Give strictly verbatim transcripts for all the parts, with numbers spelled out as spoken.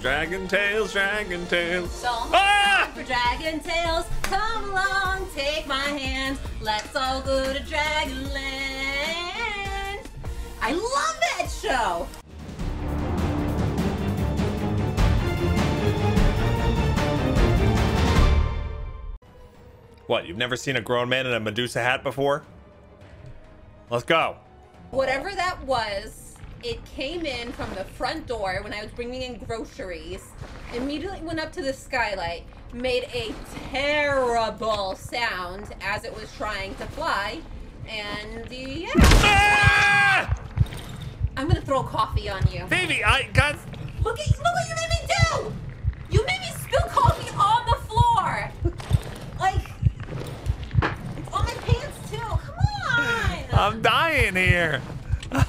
Dragon Tales, Dragon Tales. So ah! for Dragon Tales, come along, take my hand. Let's all go to Dragon Land. I love that show. What, you've never seen a grown man in a Medusa hat before? Let's go. Whatever that was, it came in from the front door when I was bringing in groceries, immediately went up to the skylight, made a terrible sound as it was trying to fly, and yeah. Ah! I'm gonna throw coffee on you. Baby, I got... Look at, look what you made me do! You made me spill coffee on the floor! Like, it's on my pants too, come on! I'm dying here.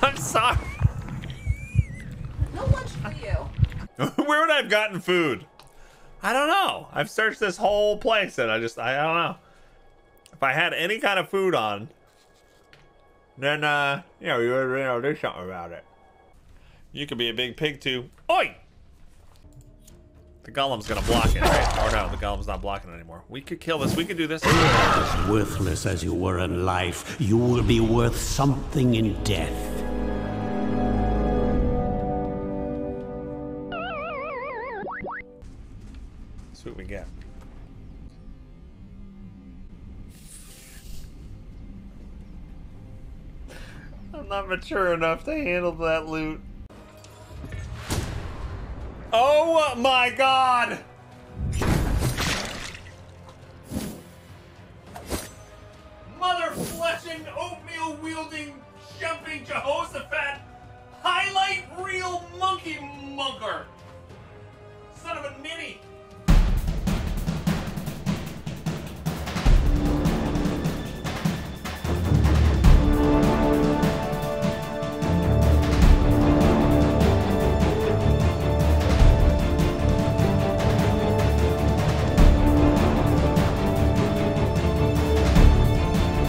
I'm sorry. Where would I have gotten food? I don't know. I've searched this whole place and I just, I don't know. If I had any kind of food on, then, uh, you know, you would, you know, do something about it. You could be a big pig too. Oi! The golem's gonna block it, right? Or no, the golem's not blocking it anymore. We could kill this, we could do this. As worthless as you were in life, you will be worth something in death. What we get. I'm not mature enough to handle that loot. Oh my god! Mother fleshing, oatmeal wielding, jumping Jehoshaphat, highlight real monkey mugger!